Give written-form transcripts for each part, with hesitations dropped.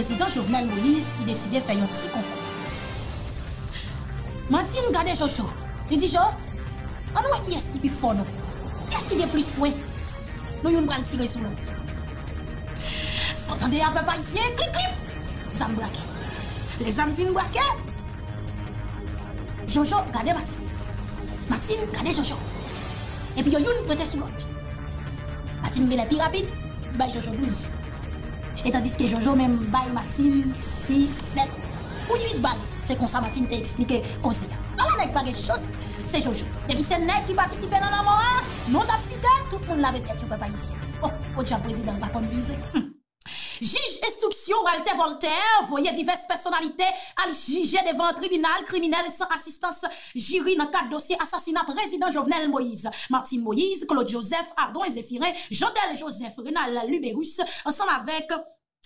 président Jovenel Moïse qui décidait de faire un petit concours. Martine regardait Jojo. Il dit, Jo, on voit qui est-ce qui est plus fort, non? Qui est-ce qui a plus de points? Nous, on va le tirer sur l'autre. S'entendez à peu près ici, clic, clic. Les âmes braquaient. Les âmes viennent braquer. Jojo, regardez Martine. Martine, regardez Jojo. Et puis, on prêtait sur l'autre. Martine est la plus rapide, il bat Jojo 12. Et tandis que Jojo même baille Martine 6, 7 ou 8 balles. C'est comme ça Martine t'a expliqué qu'on s'y a. Alors, on n'a pas de choses, c'est Jojo. Depuis c'est Nègre qui participait dans la mort, non t'as cité, tout le monde l'avait tête, on peut pas ici. Oh, au déjà président, on va conduire. Juge instruction Walther Voltaire voyait diverses personnalités à juger devant un tribunal criminel sans assistance jury dans quatre dossiers assassinat président Jovenel Moïse, Martine Moïse, Claude Joseph, Ardouin, Séfirin, Jovenel Joseph, Renal Luberus, ensemble avec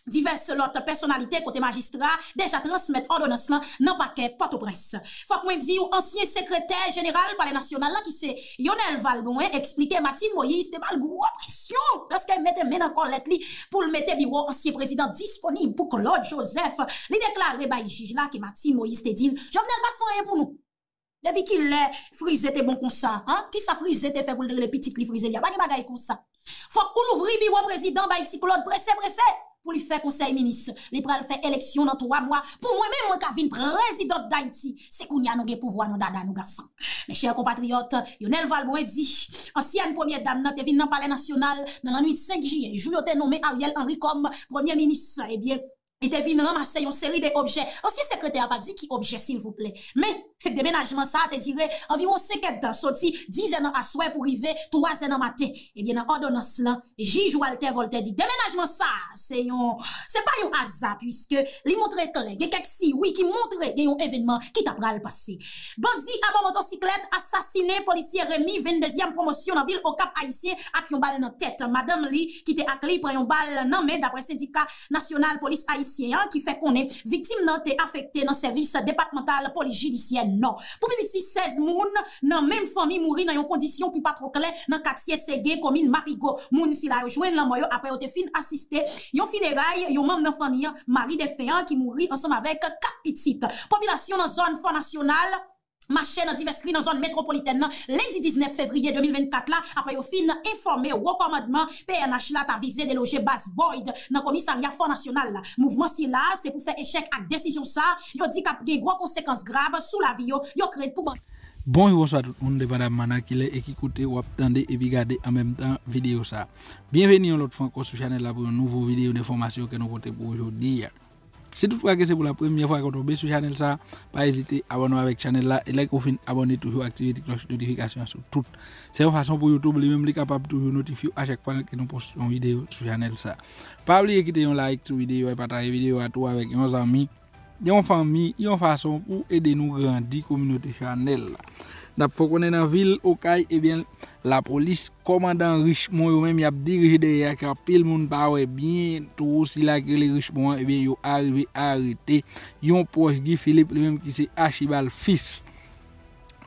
diverses autres personnalités côté magistrat déjà transmettent ordonnance là dans paquet Port-au-Prince. Faut que moi dire ancien secrétaire général par les nationales là qui c'est Lionel Valmont expliquait Martine Moïse c'était pas le gros pression parce qu'elle mettait main dans collette li pour le mettre bureau ancien président disponible pour Claude Joseph. Il déclarait by juge là que Martine Moïse te dit Jovenel pas faire rien pour nous. Depuis qu'il l'a frisé t'es bon comme ça, hein? Qui ça frisé t'es fait pour les petites li frisé, il y a pas de bagaille comme ça. Faut qu'on ouvre bureau président by Claude pressé pour lui faire conseil ministre. Il pral faire élection dans 3 mois. Pour moi-même, moi, Kavin, président d'Haïti, c'est qu'on y a nos pouvoirs, nos dada, nos garçons. Mes chers compatriotes, Yonel Valbon dit, ancienne première dame, nan te vin nan palais national, dans la nuit de 5 juillet, jou te nommé Ariel Henry comme premier ministre. Eh bien, il te vin ramasser une série d'objets. Ancien secrétaire a pas dit qui objet, s'il vous plaît. Mais, déménagement ça, te dirait, environ 5 ans, sorti 10 ans à soir pour arriver 3 ans matin. Eh bien, dans ordonnance là, juge Walther Voltaire dit, déménagement ça, c'est pas un hasard, puisque, li montre clair, y a quelques si, oui, qui montre, y a un événement qui t'a pral passé. Bandit à bord motocyclette, assassiné, policier Rémi, 22e promotion dans ville au Cap Haïtien, avec une balle dans tête. Madame Li, qui te accli, prend une balle dans mais d'après syndicat national police haïtien, qui fait qu'on est victime non, t'es affecté dans service départemental police judiciaire. Non. Pour petit 16 moun, nan même famille mourir dans une condition qui pas trop claire dans quartier Ségué, commune Marigot. Moun si la rejoindre la moyo après te fin assister, yon funérailles, yon membre de famille Marie des Feyen qui mourit ensemble avec 4 petites. Population dans zone Fonds national marché dans divers cris dans zone métropolitaine lundi 19 février 2024 là après au fin informé recommandement PNH là t'a visé de loger Bass Boyd dans commissariat Fonds national là mouvement si là c'est pour faire échec à décision ça yo dit qu'a des grosses conséquences graves sous la vie yo crée pour bon, bonsoir tout le monde, dépendamment de qui est et qui écoute ou attend et regarde en même temps vidéo ça. Bienvenue l'autre fois encore sur la chaîne là pour une nouvelle vidéo d'information que nous portons pour aujourd'hui. Si toutefois que c'est pour la première fois que vous tombez sur la chaîne, pas hésiter à abonner avec la chaîne et like ou abonner toujours activer la cloche de notification sur tout. C'est une façon pour YouTube lui-même est capable de vous notifier à chaque fois que nous postons une vidéo sur la chaîne. Pas oublier quitter un like sur la vidéo et partager la vidéo à toi avec vos amis, vos familles, une façon pour aider nous grandir la communauté channel. D'après qu'on est dans la ville au Caille, et bien la police, commandant Richemont, même y a dirigé derrière car pile monde pas bien tout aussi là que les Richemont, et bien yo arrivé à arrêter yon proche Guy Philippe lui-même qui c'est Achibal fils.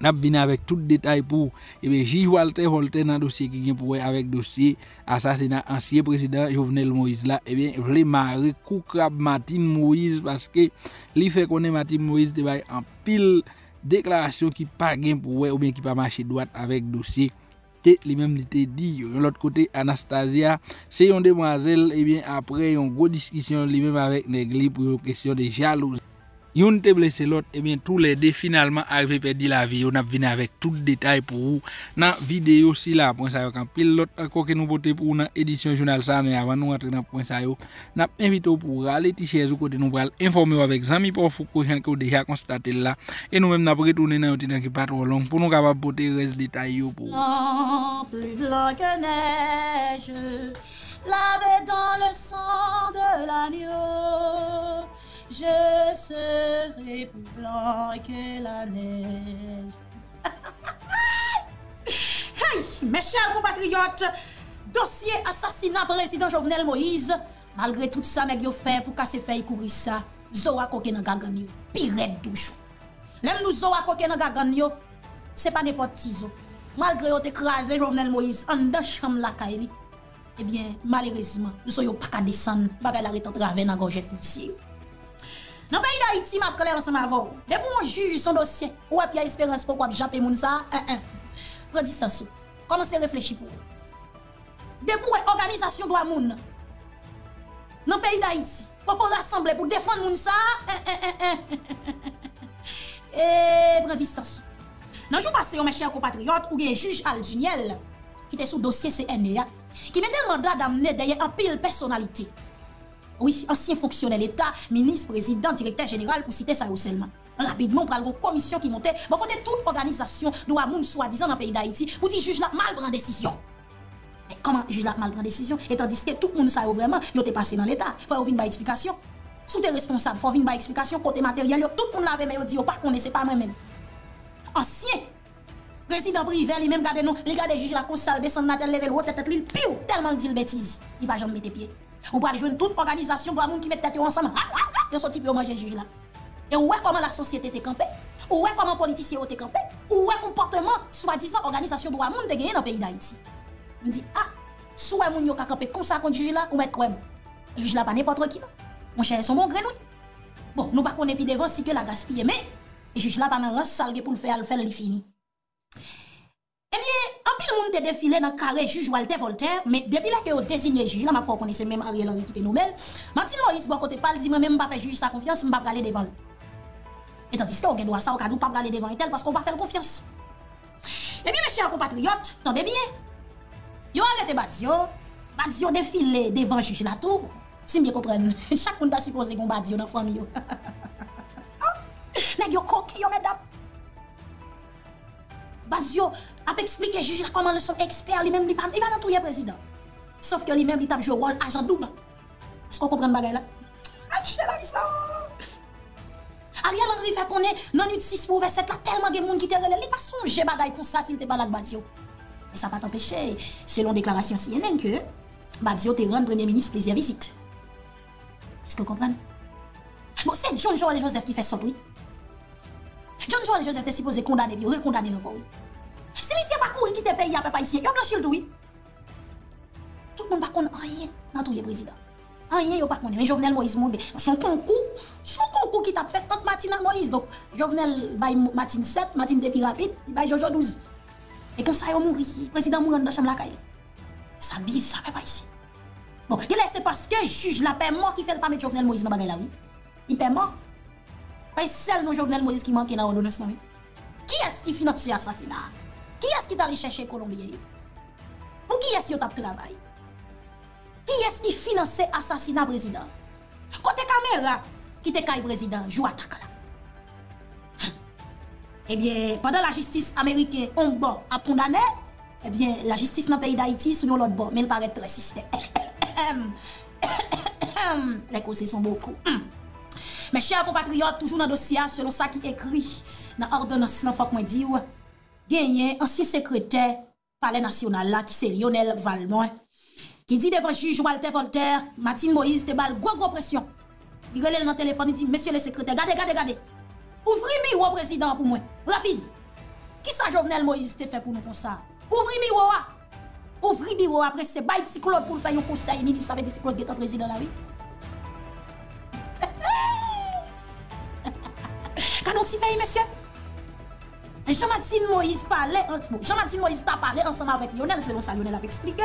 N'a venu avec tout détail pour et bien J. Walther dans dossier qui vient pour avec dossier assassinat ancien président Jovenel Moïse là et bien vle maré coup crabe Martine Moïse parce que li fait connaître Martine Moïse te bay en pile déclaration qui pas gain pour ou bien qui pas marché droite avec dossier les mêmes l'été dit de l'autre côté Anastasia c'est une demoiselle et bien après une grosse discussion les mêmes avec Négli pour une question de jalousie une te blessé l'autre et bien tous les deux finalement arrivé perdu la vie on a venu avec tout détail pour vous dans vidéo si là point ça quand pile l'autre encore que nous voter pour dans édition journal ça mais avant nous rentrer dans point ça yo n'a invité pour aller ticher au côté nous pour informer avec amis pour fou prochain que déjà constaté là et nous même n'a retourner dans un temps qui pas trop long pour nous capable porter reste détail yo pour plus blanc que neige lavé dans le sang de l'agneau. Je serai plus blanc que la neige. Hey, mes chers compatriotes, dossier assassinat président Jovenel Moïse. Malgré tout ça, nous avons fait pour casser fait couvrir ça. Zoa koke nan gagan yo, pirate douche. L'aime nous zoa koke nan gagan yo, c'est pas n'importe qui zo. Malgré yon écrasé Jovenel Moïse, en dans chambre la kaili. eh bien, malheureusement, nous ne sommes pas capables de descendre, pas capables de traverser la gorge ici. Dans le pays d'Haïti, je vais ensemble avec vous. Dès que mon juge son dossier, ou a espérance pour japper moun ça, prends distance. Commencez à réfléchir pour vous. Dès que l'organisation doit moun, dans le pays d'Haïti, pour qu'on rassemble pour défendre moun ça, prends distance. Dans le jour passé, mes chers compatriotes, ou bien juge Alduniel, qui était sous dossier CNEA, qui mettait le mandat d'amener derrière un pile personnalité. Oui, ancien fonctionnaire l'État, ministre, président, directeur général, pour citer ça seulement. Rapidement, pour une commission qui montait, bon côté toute organisation, doit moun soi-disant dans le pays d'Haïti, pour dire juge là mal prend décision. Mais comment juge là mal prend décision? Et tandis que tout le monde sait vraiment, il était passé dans l'État. Il faut avoir une bonne explication. Sous tes responsables, il faut avoir une bonne explication. Côté matériel, tout le monde l'avait, mais il dit, pas qu'on ne sait pas moi-même. Ancien président privé, lui-même, gardez nous, les gars des juges la consale, descendent à tel level, haut tête, l'île, piou, tellement dit le bêtise. Il va jamais mettre pied. Ou pas de jouer toute organisation pour les gens qui mettent tête ensemble. Ils sont types pour manger juge là. Et où est comment la société est campée? Où est comment les politiciens sont campés? Où est le comportement, soi-disant, organisation pour les gens qui gagnent dans le pays d'Haïti? On dit, ah, soit les gens qui campent comme ça contre juge là, ou mettre quoi? Juge là, pas n'importe qui. Mon cher, ils sont bons grenouilles. Bon, nous ne pouvons pas devant si que la gaspille, mais le juge là, pendant un sale pour le faire, il finit. Eh bien, en pile, le monde est défilé dans le carré juge Walther Voltaire, mais depuis là que vous désignez juge, là, ma foi, connaissez même Ariel Henry qui était nommé. Martine Moïse, bon côté, parle, dit, moi, même pas faire juge sa confiance, je ne vais pas aller devant. Et tandis que vous avez droit à ça, vous ne pouvez pas aller devant elle parce qu'on va faire confiance. Eh bien, mes chers compatriotes, attendez bien. Vous allez te Badio, Badio défilé devant juge la tour. Si vous comprenez, chaque monde a supposé qu'on Badio dans la famille. N'est-ce que vous coquillez, mesdames? Badio a expliqué juge comment le sont expert lui-même il pas dans tout le président. Sauf que lui-même il tape jouer rôle agent double. Est-ce qu'on comprend bagaille là? Ariel Henry fait qu'on est non 6 pour 7 là tellement de monde qui te relève, il pas songé bagaille comme ça s'il te pas là Badio. Mais ça pas t'empêcher selon déclaration CNN que Badio te rend premier ministre plaisir visite. Est-ce que vous comprenez? Bon, c'est Jovenel Joseph qui fait son oui. Jovenel Joseph est supposé condamner et recondamner le pays. Si l'Isien pas courir quitter le pays, il n'y a pas ici. Il a blanchi le tout. Tout le monde ne connaît rien dans tout le président. Rien ne connaît. Mais Jovenel Moïse monte. Son concours qui t'a fait entre Martine et Moïse. Donc, Jovenel by Martine 7, Martine depuis rapide, il by Jojo 12. Et comme ça, il mourit. Le président mourit dans la chambre de la caille. Ça bise, ça ne fait pas ici. Bon, c'est parce que juge la paix mort qui fait le pas mettre Jovenel Moïse dans la bagaille. Il paie mort. Pas seulement Jovenel Moïse qui manque dans l'ordonnance. Qui est-ce qui finance l'assassinat? Qui est-ce qui t'a allé chercher Colombien? Pour qui est-ce qui t'a travaillé? Qui est-ce qui finance l'assassinat président? Côté caméra, qui te caille président, joue attaque là. Eh bien, pendant la justice américaine, on bon a condamné, eh bien, la justice dans le pays d'Haïti, sous l'autre bon, mais elle paraît très suspect. Les causes sont beaucoup. Mes chers compatriotes, toujours dans le dossier, selon ça qui est écrit dans l'ordonnance, il faut que je dise, il y a un ancien secrétaire palais national là, qui c'est Lionel Valmont, qui dit devant le juge Walther Voltaire, Martine Moïse, te balle, gros pression. Il relève dans le téléphone, il dit, monsieur le secrétaire, gardez. Ouvrez le bureau, président, pour moi. Rapide. Qui ça, Jovenel Moïse, te fait pour nous comme ça? Ouvrez le bureau. Ouvrez le bureau, après c'est bail de Claude pour faire un conseil ministre avec des Claude qui est en président là, oui. Si fait, monsieur. Jean-Martine Moïse t'a parlé ensemble avec Lionel, selon ça, Lionel a expliqué.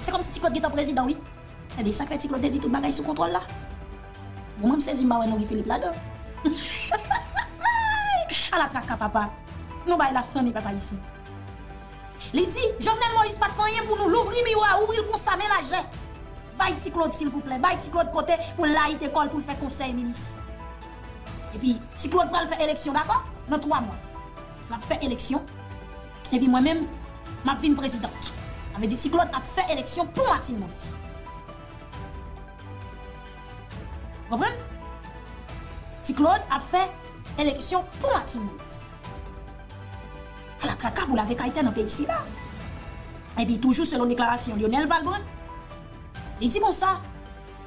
C'est comme si Ticlot était président, oui. Et bien, ça fait Ticlot dit tout bagaille sous contrôle là. Bon, même saisi Mawen Guy Philippe là-dedans. À la traque, papa. Nous, bah, la fin, papa ici. Il dit, Jovenel Moïse, pas de rien pour nous. L'ouvrir, miroir, ouvrir le consommer l'argent. Baille Ticlot, s'il vous plaît. Baille Ticlot de côté pour l'aïe école pour le faire conseil ministre. Et puis, si Claude Pral fait élection, d'accord? Dans 3 mois, m'a fait élection. Et puis moi-même, m'a venu présidente. Avait dit si Claude a fait élection pour Martine Moïse. Vous comprenez? Si Claude a fait élection pour Martine Moïse. À la caca, vous l'avez caïté dans le pays ici là. Et puis toujours selon déclaration Lionel Valbon. Il dit comme ça,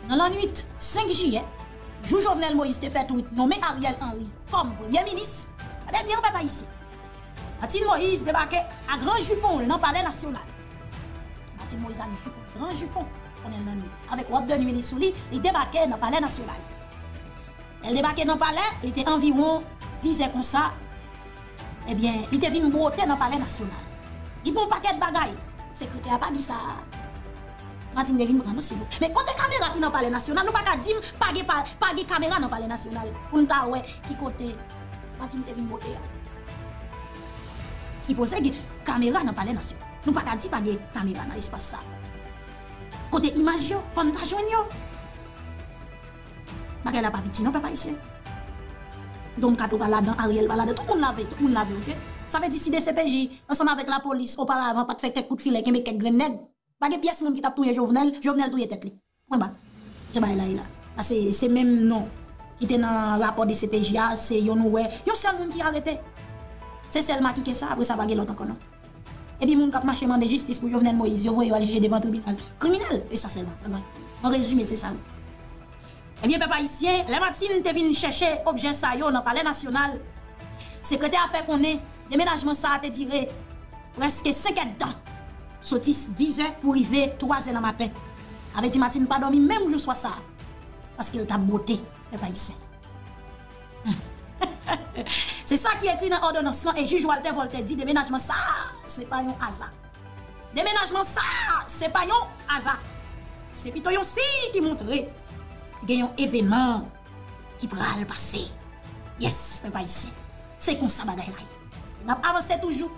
dans la nuit 5 juillet. Jou Jovenel Moïse te fait tout nommer Ariel Henry comme premier ministre. Elle dit on va pas ici. Martine Moïse débarqué à grand jupon dans le palais national. Martine Moïse a mis grand jupon, on est l'année. Avec Wap de Nuit sous lui, il débarquait dans le palais national. Elle débarquait dans le palais, il était environ 10 ans comme ça. Eh bien, il était venu broter dans le palais national. Il prend un paquet de bagailles. Le secrétaire n'a pas dit ça. Martine Devine prend nos cellules. Mais quand les caméras qui dans le palais national, nous ne pouvons pas dire pas de caméra dans le palais national. Pour nous dire qui côté Martine Devine broter. Si vous avez des caméras dans le palais national, nous ne pouvons pas dire pas de caméra dans l'espace. Côté image, fantasme. Parce qu'elle n'a pas petit, non, papa ici. Donc, quand on parle dans Ariel, tout le monde l'avait, ok? Ça veut dire si des CPJ, ensemble avec la police, auparavant, pas de faire quelques coups de filet, quelques grenades, pas de pièces qui t'a trouvé Jovenel, Jovenel trouvé tête. Point bas. Je vais là, là. C'est même non. Qui était dans le rapport des CPJ, c'est Yonoué. Yon seul monde qui a arrêté. C'est seulement qui est ça, après ça va gagner l'autre encore, non? Et puis, moun kap marche man de justice pour Jovenel Moïse, yon voye juger devant tribunal. Criminel, et ça seulement. En résumé, c'est ça. Eh bien, papa ici, les Martine te vin chercher objet ça yo dans le palais national. Secrétaire a fait qu'on est, déménagement ça te dirait presque 5 ans. Sotis 10 ans pour arriver 3 ans le matin. Avec Martine pas dormi même jour soit ça. Parce qu'il t'a beauté, papa ici. C'est ça qui est écrit dans l'ordonnance et juge Walther Voltaire dit déménagement ça, c'est pas un hasard. Déménagement ça, c'est pas un hasard. C'est plutôt un signe qui montre. Il y a un événement qui pourra le passer. Yes, papa ici. C'est comme ça, bagaille là. On a avancé toujours.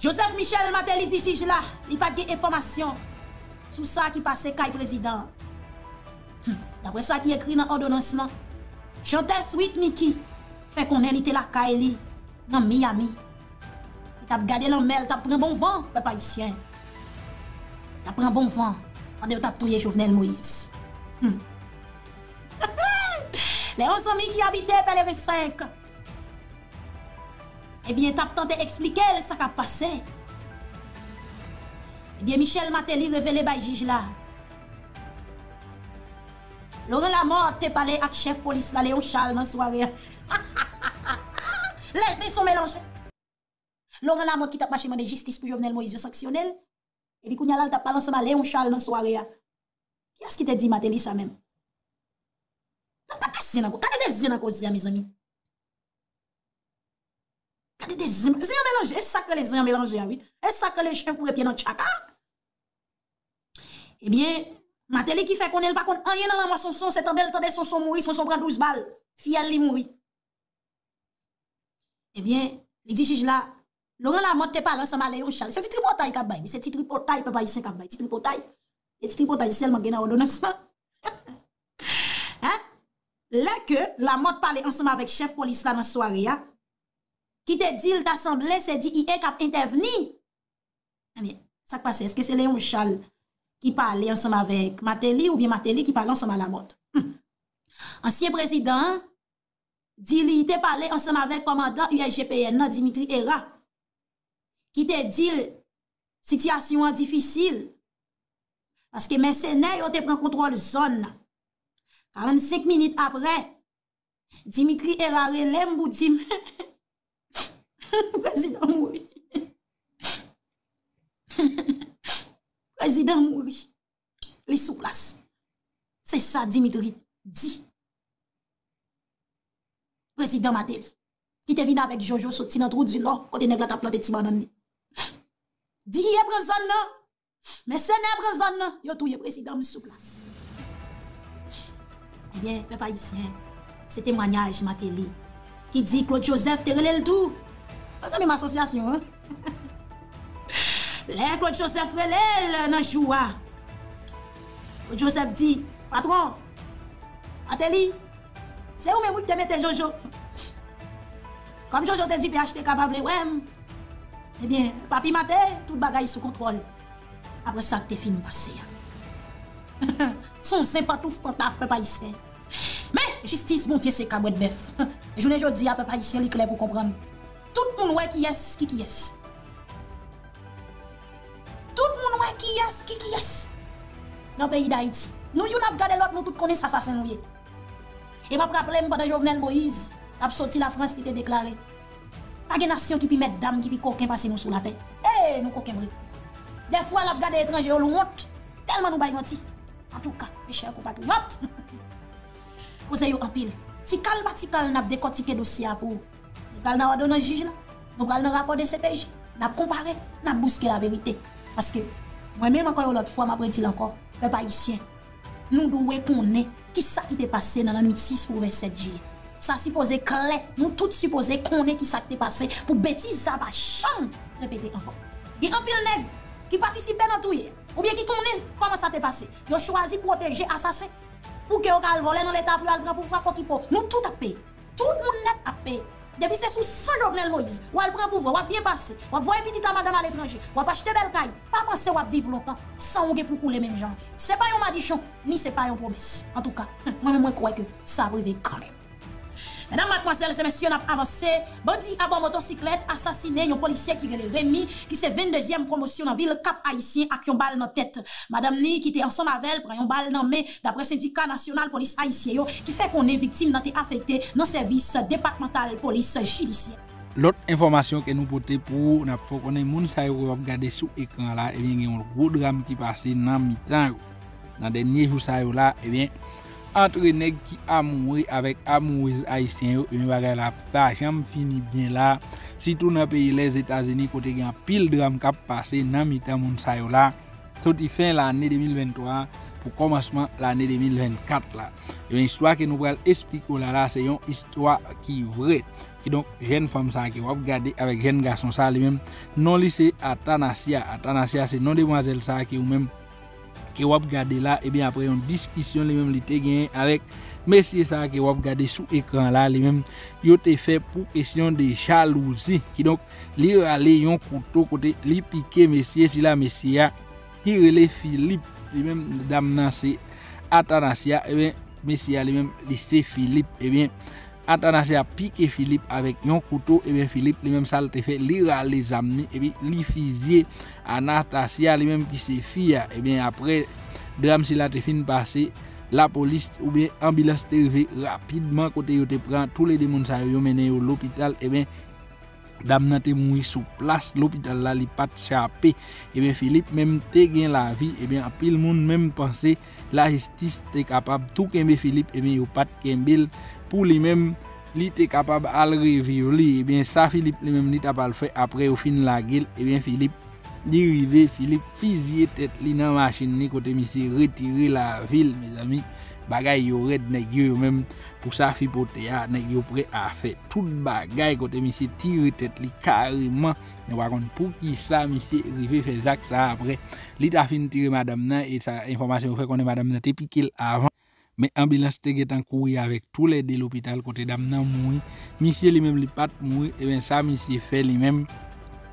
Joseph Michel Martelly dit juge là, il n'a pas d'informations sur ça qui passait caille président. D'après ça qui est écrit dans l'ordonnance, Chanteuse Sweet Mickey fait qu'on est était la caille dans Miami. Il a gardé dans mer, il a pris un bon vent, papa ici. Il a pris un bon vent. On a trouvé Jovenel Moïse. Les 11 amis qui habitaient Pellerin 5, eh bien, t'as tenté d'expliquer ce qui a passé. Eh bien, Michel Martelly révélé par le juge là. Laurent Lamothe a parlé avec le chef de police là, Léon Charles, dans la soirée. Laissez son mélange. Laurent Lamothe qui t'a marché de justice pour Jovenel Moïse sanctionnel. Et puis, Kounyala t'a parlé ensemble avec Léon Charles dans la soirée. Qui est-ce qui t'a dit Martelly ça même? T'as des zins mélangés. Est-ce que les zins mélangés, oui? Est-ce que les chiens fourrent pieds dans le chaka? Eh bien, Martelly qui fait qu'on n'est pas contre rien dans la moisson, c'est un bel temps de son mourir, son prend 12 balles. Fiel, il mourit. Eh bien, il dit, juge là, Laurent Lamothe te parle ensemble avec Léon Charles. C'est tripotaille qu'a baille, c'est tripotaille, papa, ici qu'a baille, c'est tripotaille. Et tripotaille seulement qui n'a ordonnance. Là que la mode parlait ensemble avec chef police là dans la soirée, qui te dit l'assemblée, c'est dit il est capable d'intervenir. Mais ça qui passe, est-ce que c'est Léon Charles qui parlait ensemble avec Martelly ou bien Martelly qui parlait ensemble à la mode? Ancien président dit il te parlait ensemble avec commandant USGPN, Dimitri Hérard, qui te dit situation difficile parce que mercenaires ont pris contrôle zone. 45 minutes après, Dimitri Hérard relève Boudim. Président mouri. Président mouri. Les sous place. C'est ça Dimitri dit. Président Martelly, qui te vient avec Jojo sorti dans trou du nord, côté nègre la planté ti banane. Dit yé prison là. Mais c'est nègre prison là, yo touye président m sous place. Eh bien, papa ici, c'est témoignage Martelly qui dit Claude Joseph te relève le tout. C'est même association, hein? Là, Claude Joseph relève dans joua. Claude Joseph dit, patron, Martelly, c'est où même que te mette Jojo? Comme Jojo te dit, PHT capable, ouais. Eh bien, papi Maté, tout bagaille sous contrôle. Après ça, t'es fini passé. Son c'est pas tout pour taf, papa ici. Mais justice, mon Dieu, c'est cabouet de bœuf. Je ne dis pas, papa ici, il est clair pour comprendre. Tout le monde voit qui est, qui est. Tout le monde voit qui est. Dans le pays d'Haïti, nous, nous avons gardé l'autre, nous tous connaissons assassin. Et je me rappelle, pendant Jovenel Moïse, il a sorti la France qui était déclarée. Pas de nation qui peut mettre dame, qui peut coquin passer nous sous la tête. Eh, nous coquin, Des fois, la garde étranger, on le honte. Tellement nous baille menti. En tout cas, mes chers compatriotes, conseil en pile. Si calme, si calme, n'a décortiqué dossier pour. Nous allons donner un juge là. Nous allons rapport de CPJ. Nous allons comparer, nous allons bousquer la vérité. Parce que moi-même, encore une autre fois, je dis encore, peuple haïtien, nous devons connaître qui ça qui t'est passé dans la nuit 6 pour 27 juillet. Ça supposé clair, nous tous supposés connaître qui ça qui t'est passé pour bêtise ça va chambre répéter encore. Il y a un pile nègre qui participe dans tout ou bien qui connaît comment ça t'est passé. Ils ont choisi de protéger assassin ou que on va voler dans l'état pour aller pour voir quoi qui pour. Nous tout à payer. Tout le monde net à payer. Depuis c'est sous Saint-Jovenel Moïse, ou elle prend pouvoir, ou elle bien passer, ou elle voit petite à madame à l'étranger, ou elle acheter belle caille, pas penser ou elle vivre longtemps, sans ou pour couler même gens. C'est pas un madichon, ni c'est pas une promesse. En tout cas, moi-même, je crois que ça va arriver quand même. Mesdames, mademoiselles et messieurs, on a avancé. Bandit à bord motocyclette, assassiné, un policier qui est Rémi, qui c'est 22e promotion dans la ville Cap-Haïtien, avec une balle dans la tête. Madame Ni, qui était ensemble avec elle, prend une balle dans la main, d'après syndicat national police haïtien, qui fait qu'on est victime d'être affecté dans le service départemental police judiciaire. L'autre information que nous portons pour, nous avons qu'on ait moun sa yo regarder sur l'écran là, et bien, il y a un gros drame qui passe dans mi-temps. Dans les derniers jours sa yo là, et bien, entre nèg qui amoureux avec amoureuse haïtien une bagarre la ça jamais fini bien là surtout dans pays les États-Unis côté grand pile drame qui passé dans mitan moun sa yo là sorti fin l'année 2023 pour commencement l'année 2024 là et l'histoire que nous va expliquer là c'est une histoire qui vraie qui donc jeune femme ça qui va regarder avec jeune garçon ça lui-même non lycée Anastasia c'est non demoiselle ça qui ou même qui va regarder là et bien après une discussion les mêmes l'été gagné avec messieurs ça qui va regarder sous écran là les mêmes yo te fait pour question de jalousie qui donc li aller un couteau côté li piquer messieurs si la messieurs qui relé Philippe les mêmes dame nan c'est Anastasia et bien messieurs les mêmes lycée Philippe et bien Anastasia piqué Philippe avec un couteau et bien Philippe lui même ça te fait lire les amis et puis li fisier Anastasia lui même qui c'est fille et bien après drame si la te fin passer la police ou bien ambulance TV rapidement côté yo te prend tous les démons ça yo mené au l'hôpital et bien dame nan te mouri sous place l'hôpital là li pas chapé et bien Philippe même te gain la vie et bien pile monde même penser la justice te capable tout kembe Philippe et bien yo pas kembe pour lui-même, il était capable de revivre. Et bien, ça, Philippe, lui-même, il t'a pas le fait. Après, au fin de la guerre, et bien, Philippe, il arrivé, Philippe, fusillé tête, il dans la machine, côté, monsieur, retiré la ville, mes amis. Bagay yo red nèg yo même pour ça fi poté a nèg yo prêt à faire tout bagay côté monsieur tire tête li carrément on va connait pour qui ça monsieur arrivé faire zac ça après li ta fin tirer madame nan et ça information fait qu'on est madame nan te piqué avant. Mais ambulance te get en courir avec tous les de l'hôpital côté dame nan mouri monsieur lui même li pat mouri et bien ça monsieur fait lui même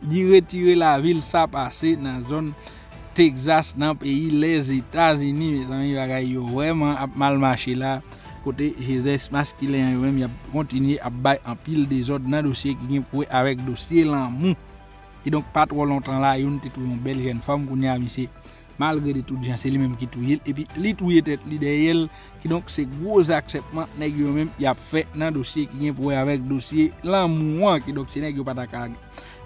di retirer la ville ça passer dans zone Texas dans pays les États-Unis mes amis bagay yo vraiment a mal marché là côté Joseph masculin yo même y a continuer à bailler en pile des ordres dans dossier qui gen pour avec dossier l'amour qui donc pas trop longtemps là yon te trouve une belle jeune femme qu'on y a monsieur malgré tout gens c'est lui même qui touille et puis lui touille tête lui derrière qui donc c'est gros acceptement nèg yo même y a fait dans dossier qui gen pour avec dossier l'amour qui donc c'est nèg yo pas ta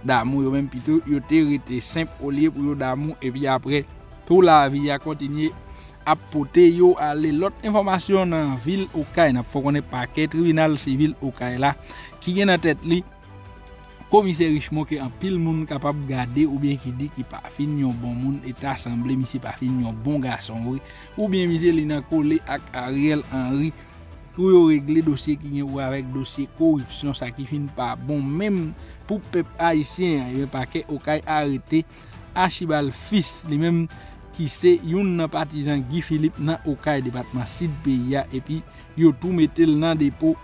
d'amour yo même plutôt yo te rete simple au lieu pour yo d'amour et puis après toute la vie a continuer à porter yo aller l'autre information dans ville Okaï n'a faut qu'on est parquet tribunal civil Okaï là qui gen en tête li commissaire Richemont qui en pile monde capable garder ou bien qui dit qu'il pas fini un bon monde et assemblé monsieur pas fini un bon garçon ou bien monsieur li nan collé avec Ariel Henry pour régler dossier qui gen avec dossier corruption ça qui fin pas bon même pour peuple haïtien et paquet Okay arrêté Achibal fils les mêmes qui c'est un partisan Guy Philippe dans Okay département sud pays et puis yo tout metel dans dépôt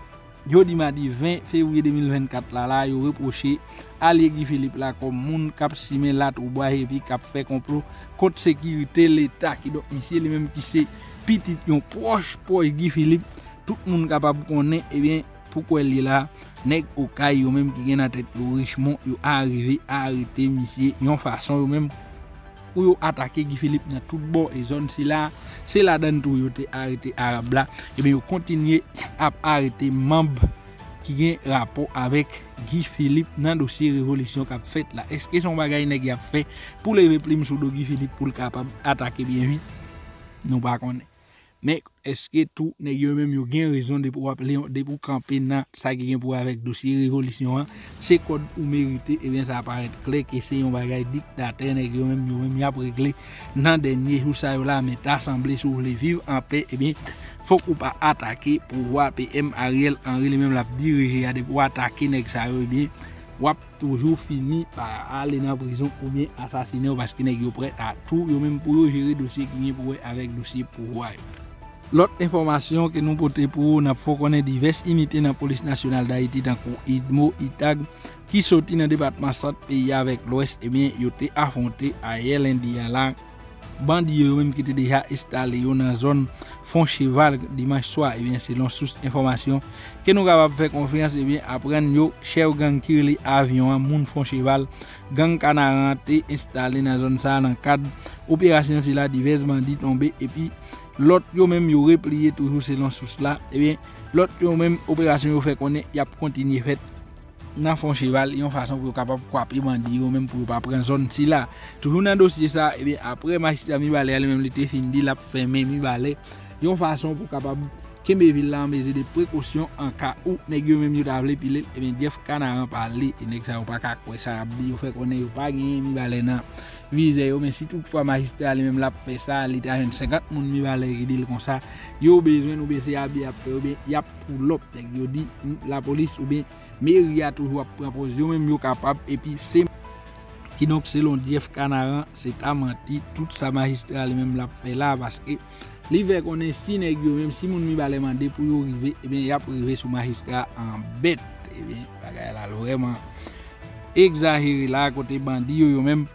jodi mardi 20 février 2024 là yo reproché à Guy Philippe là comme moun cap simen la trouble et puis cap fait complot contre sécurité l'état qui donc monsieur les mêmes qui c'est petit yon proche pour Guy Philippe tout monde capable connaît et bien pourquoi il est là nèg Okay yo même qui gen en tête yo Richemont yo arrivé à arrêter monsieur yon façon yo même pour yo attaquer Guy Philippe dans tout bon et zone si là c'est là dans tout yo te arrêté arabe là et bien yo continuer à arrêter membre qui a un rapport avec Guy Philippe dans le dossier révolution qu'a fait là. Est-ce que son bagage nèg a fait pour lever plume sur Guy Philippe pour capable attaquer bien vite? Nous pas connaît. Mais est-ce que tout nèg yo même yo gain raison de pour camper dans ça qui gain pour avec dossier révolution? C'est code ou mérité et bien ça apparaît clair que c'est un bagage dictateur nèg yo même y a réglé dans dernier jour ça là mais l'assemblée sur les vivre en paix et bien faut ou pas attaquer pour voir PM Ariel Henry lui-même la diriger pour attaquer nèg ça bien ou toujours fini par aller dans prison ou bien assassiner parce que nèg yo prêt à tout yo même pour gérer dossier qui pour avec dossier pouvoir. L'autre information que nous portons pour nous, faut qu'on ait diverses unités dans la police nationale d'Haïti dans le Idmo Itag qui sorti dans le département centre pays avec l'ouest et bien ils ont affronté Ariel Henry. Bandits eux-mêmes qui étaient déjà installés dans la zone Fond Cheval dimanche soir, et bien selon source information que nous avons fait confiance, et bien après nous, chef gang qui les avions, moun Fond Cheval, gang Canaran installé dans la zone ça dans le cadre opération si là divers bandits tombés et puis l'autre eux-mêmes ils replié toujours selon source là, et bien l'autre eux-mêmes opération ils fait connaît, ils a continué fait. Dans Fond Cheval, il y a une façon pour capable couper bandit ou même pour pas prendre zone si là. Toujours dans dossier ça et bien après magistrat mi balé elle même l'été fini l'a fermé mi balé. Il y a une façon pour capable kembe ville là mais des précautions en cas où nèg yo même yo t'a pilé et bien Jeff Canaran parler et nèg ça pas ka quoi ça dit fait qu'on est pas gagné mi balé nan visé mais si toutefois magistrat elle même l'a fait ça il t'a 50 moun mi balé qui dit comme ça yo besoin nous baisser abi après ou bien y a pour l'op nèg yo dit la police ou bien mais il y a toujours proposé même yo capable et puis c'est qui donc selon Jeff Canaran c'est à menti toute sa magistrale même l'a fait là parce que l'hiver qu'on est si nèg yo même si moun mi balé mandé pour yo arriver et bien y a privé sous magistrat en bête et bien bagay là vraiment exagéré là côté bandi yo même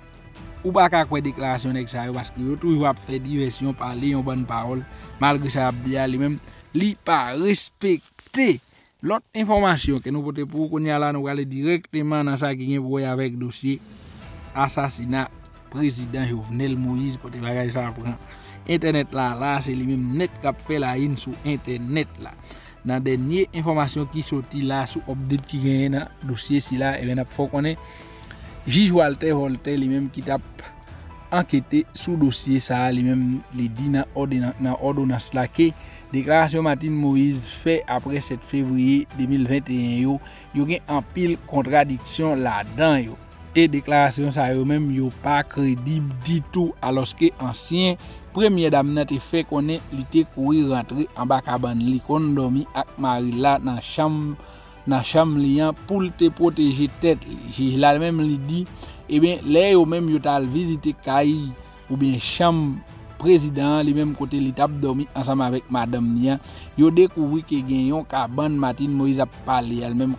ou pas ka quoi déclaration nèg ça parce que yo toujours a fait diversion parler en bonne parole malgré ça bien lui même li pas respecté. L'autre information que nous portons pour qu'on y a là, nous allons directement dans ça qui est pour avec dossier assassinat président Jovenel Moïse. Côté bagage ça prend internet là c'est lui même net qui a fait la in sur internet là. Dans dernière information qui sorti là sur update qui gagne dans dossier si là et bien faut qu'on ait juge Walther Voltaire lui même qui tape enquêté sous dossier ça lui même les dit dans ordonnance là que déclaration Martine Moïse fait après 7 février 2021 yo gen en pile contradiction là-dedans et déclaration ça yo même yo pas crédible du tout alors que ancien premier dame nan te fait connait il te courir rentrer en bas cabane li kon dormi ak mari là dans chambre liant pour te protéger tête juge là même li dit et bien les yo même yo tal visiter caille ou bien chambre président lui même côté l'étape dormi ensemble avec madame Nia yo découvri que gagnon cabane Martine Moïse a parlé elle même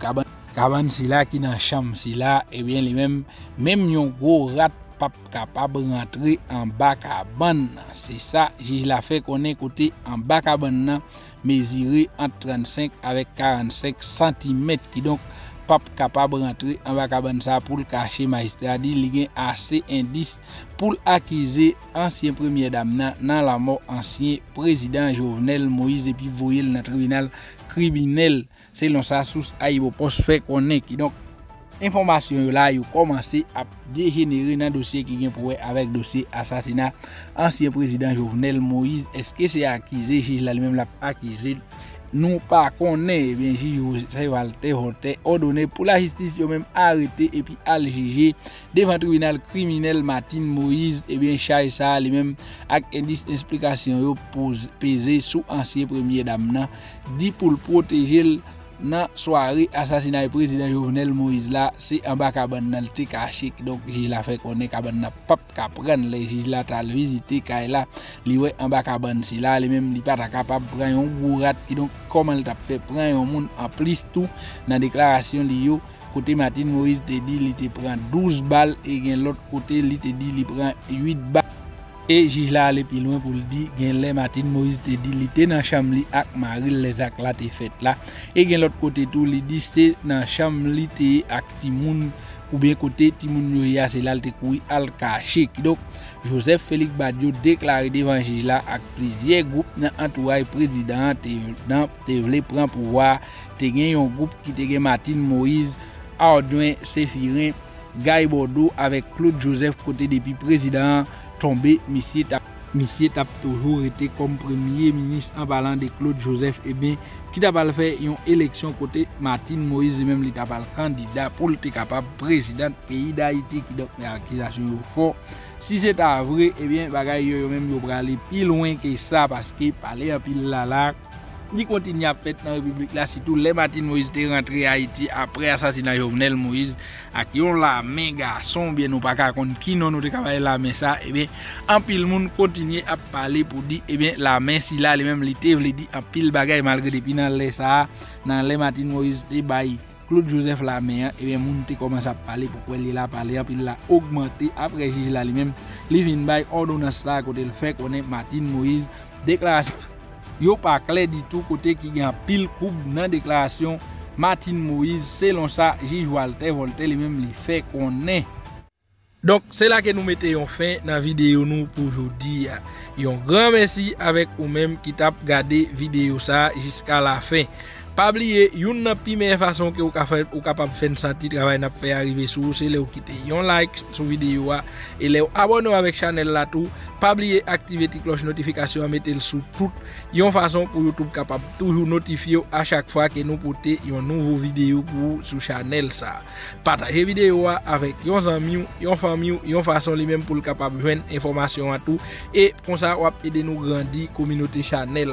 cabane si là qui dans chambre si là et bien les même yon gros rat pas capable rentrer en bas cabane c'est ça j'ai la fait connait côté en bas cabane mesuré entre 35 avec 45 cm qui donc pas capable rentrer en bas cabane ça pour le cacher magistrat dit il y a assez indice pour accuser ancien premier dame dans la mort ancien président Jovenel Moïse depuis voyer dans tribunal criminel selon sa source Aibo Post fait connait qui donc information là yo commencé à dégénérer dans dossier qui vient pour avec dossier assassinat ancien président Jovenel Moïse est-ce que c'est accusé juge là même l'a accusé nous pas connaît bien juge Joseph Félix ordonné pour la justice yo même arrêté et puis al juger devant tribunal criminel Martine Moïse et bien charge ça lui même avec indice explication yo peser sous ancien premier dame nan dit pour le protéger dans soirée assassinat président Jovenel Moïse là c'est en bas cabane nan te caché donc il a fait connait cabane n'a pas ka prendre les juges là ta visiter kay là li wè en bas cabane si là les même li pas capable prendre un gros rat donc comment il t'a fait prendre un monde en plus tout dans déclaration li yo côté Martine Moïse te dit il te prend 12 balles et l'autre côté il te dit il prend 8 balles Et j'ai là allé plus loin pour le dire, Genlé Martine Moïse te dit, il était dans la chambre avec Marie, les actes là te fait là. Et de l'autre côté tout, il dit, c'est dans la chambre avec Timoun, ou bien côté Timoun Yoya, c'est là le te couille al caché. Donc, Joseph Félix Badio déclaré devant Gila avec plusieurs groupes dans l'entourage président, te voulait prendre pouvoir, te gagne un groupe qui te gagne Martine Moïse, Ardouin, Séfirin, Gaï Bordeaux avec Claude Joseph côté depuis président. Tombé, monsieur a toujours été comme premier ministre en parlant de Claude Joseph. Et bien, qui t'a pas fait une élection côté Martine Moïse, lui-même, il t'a pas le candidat pour le capable président du pays d'Haïti qui donne l'accusation fort. Si c'est vrai, et bien, bagaille même yo aller plus loin que ça parce que parler en pile là. Il continue à faire dans la République, là, surtout les Martine Moïse est rentré à Haïti après l'assassinat de Jovenel Moïse, à qui on l'a mis, garçon, bien nous pas contre qui non nous travaillons la main ça, et bien, en pile monde continue à parler pour dire, et bien, la main si là, les mêmes l'été, vous les dit en pile bagaille malgré depuis dans les ça, dans les Martine Moïse, et bien, Claude Joseph la main, et bien, monde commence à parler pourquoi il est là, parler, puis il a augmenté après juge là, lui-même, living by ordonnance là, côté le fait qu'on est Martine Moïse, déclaration. Yo pas clair du tout côté qui gagne pile coupe dans déclaration Martine Moïse selon ça juge Walther Voltaire lui-même les fait qu'on est. Donc c'est là que nous mettons fin dans la vidéo nous pour aujourd'hui. Un grand merci avec vous même qui t'a regardé vidéo ça jusqu'à la fin. Pas oublier une première façon que vous êtes capable de faire sentir travail n'a fait arriver sur vous c'est de quitter un like sur vidéo et les abonner avec channel là tout. Pas oublier activer la cloche notification mettez le sous toute une façon pour YouTube capable toujours notifier à chaque fois que nous portons une nouvelle vidéo pour sur channel ça. Partager vidéo avec vos amis, vos famille, une façon lui même pour capable joindre information à tout et comme ça on aider nous grandir communauté channel.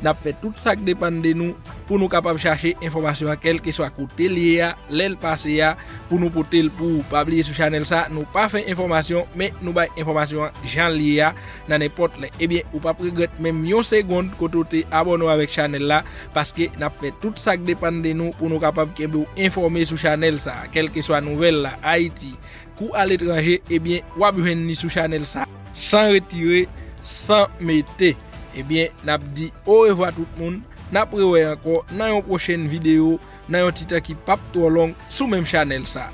Nous fait tout ça qui dépend de nous pour nous capables de chercher information à quel que soit côté lié, l'aile passé pour nous porter pour pas oublier sur channel ça nous pas fait information mais nous bail information Jean lié dans n'importe et bien ou pas regret même une seconde côté abonné avec channel là parce que nous fait tout ça qui dépend de nous pour nous capables de informer sur channel ça quel que soit nouvelle là Haïti ou à l'étranger et bien ou à venir sur channel ça sans retirer sans mettre. Eh bien, n'a dit au revoir tout le monde. N'a prévoyé encore dans une prochaine vidéo, dans un titre qui pas trop long sur même channel ça.